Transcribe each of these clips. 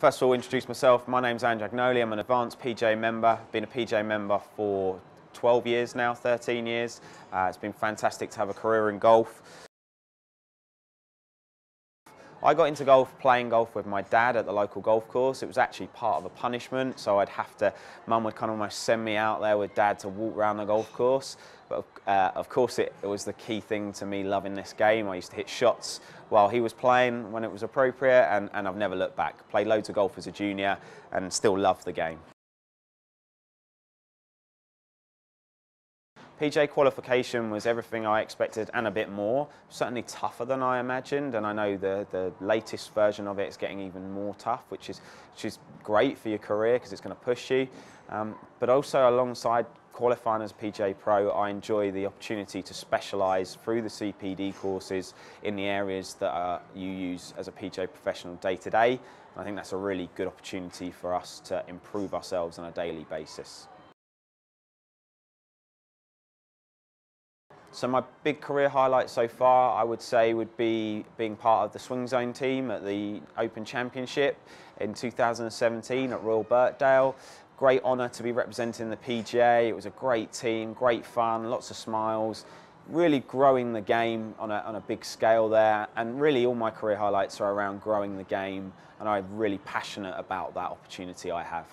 First of all, introduce myself. My name's Andrew Agnoli. I'm an advanced PGA member. Been a PGA member for 12 years now, 13 years. It's been fantastic to have a career in golf. I got into golf playing golf with my dad at the local golf course. It was actually part of a punishment, so I'd have to, Mum would kind of almost send me out there with Dad to walk around the golf course. But of course it was the key thing to me loving this game. I used to hit shots while he was playing when it was appropriate, and I've never looked back. Played loads of golf as a junior and still love the game. PGA qualification was everything I expected and a bit more, certainly tougher than I imagined, and I know the latest version of it is getting even more tough, which is great for your career because it's going to push you. But also alongside qualifying as a PGA Pro, I enjoy the opportunity to specialise through the CPD courses in the areas that you use as a PGA professional day to day. And I think that's a really good opportunity for us to improve ourselves on a daily basis. So my big career highlight so far, I would say, would be being part of the Swing Zone team at the Open Championship in 2017 at Royal Birkdale. Great honour to be representing the PGA. It was a great team, great fun, lots of smiles. Really growing the game on a big scale there, and really all my career highlights are around growing the game, and I'm really passionate about that opportunity I have.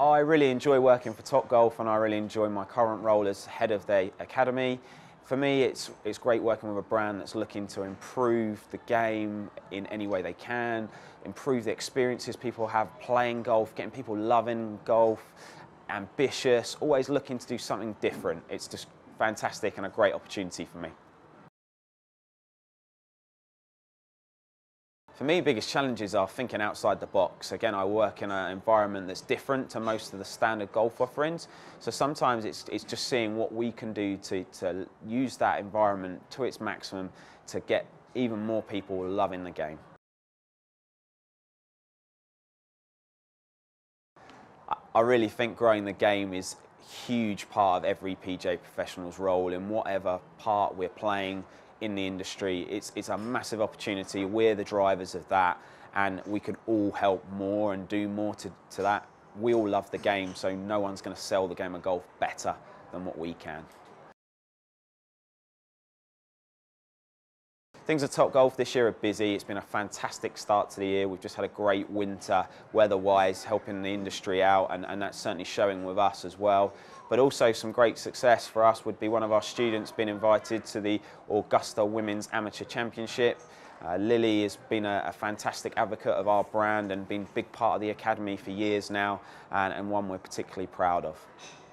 I really enjoy working for Topgolf, and I really enjoy my current role as head of their academy. For me, it's great working with a brand that's looking to improve the game in any way they can, improve the experiences people have playing golf, getting people loving golf, ambitious, always looking to do something different. It's just fantastic and a great opportunity for me. For me, biggest challenges are thinking outside the box. Again, I work in an environment that's different to most of the standard golf offerings. So sometimes it's just seeing what we can do to use that environment to its maximum to get even more people loving the game. I really think growing the game is a huge part of every PGA professional's role in whatever part we're playing in the industry. It's a massive opportunity. We're the drivers of that, and we can all help more and do more to that. We all love the game, so no one's going to sell the game of golf better than what we can. Things at Topgolf this year are busy. It's been a fantastic start to the year. We've just had a great winter weather-wise, helping the industry out, and that's certainly showing with us as well. But also some great success for us would be one of our students being invited to the Augusta Women's Amateur Championship. Lily has been a fantastic advocate of our brand and been a big part of the academy for years now, and one we're particularly proud of.